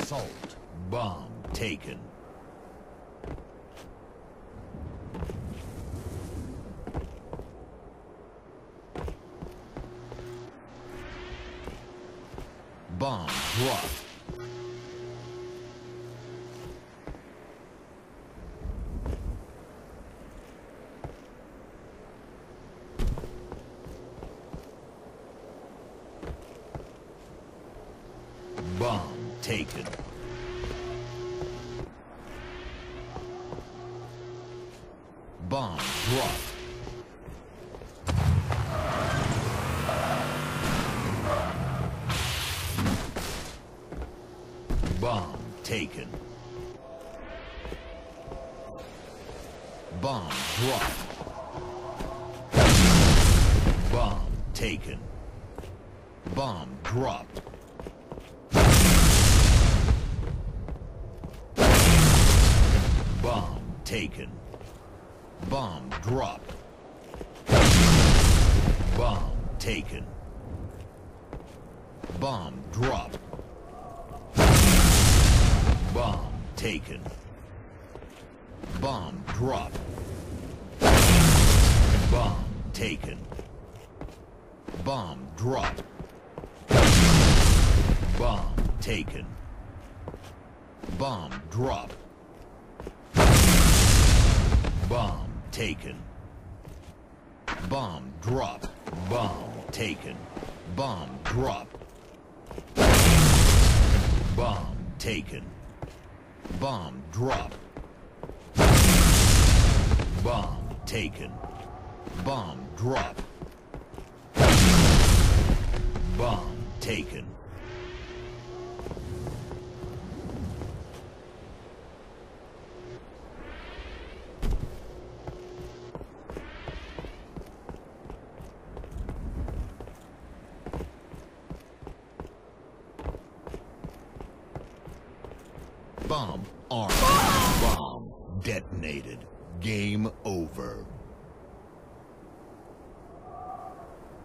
Assault. Bomb taken. Bomb dropped. Bomb taken. Bomb dropped. Bomb taken. Bomb dropped. Bomb taken. Bomb dropped. Bomb taken. Bomb dropped. Bomb taken. Bomb dropped. Bomb taken. Bomb dropped. Bomb taken. Bomb dropped. Bomb taken. Bomb dropped. Bomb taken. Bomb dropped. Bomb taken. Bomb dropped. Bomb taken. Bomb drop. Bomb taken. Bomb drop. Bomb taken. Bomb armed. Bomb detonated. Game over.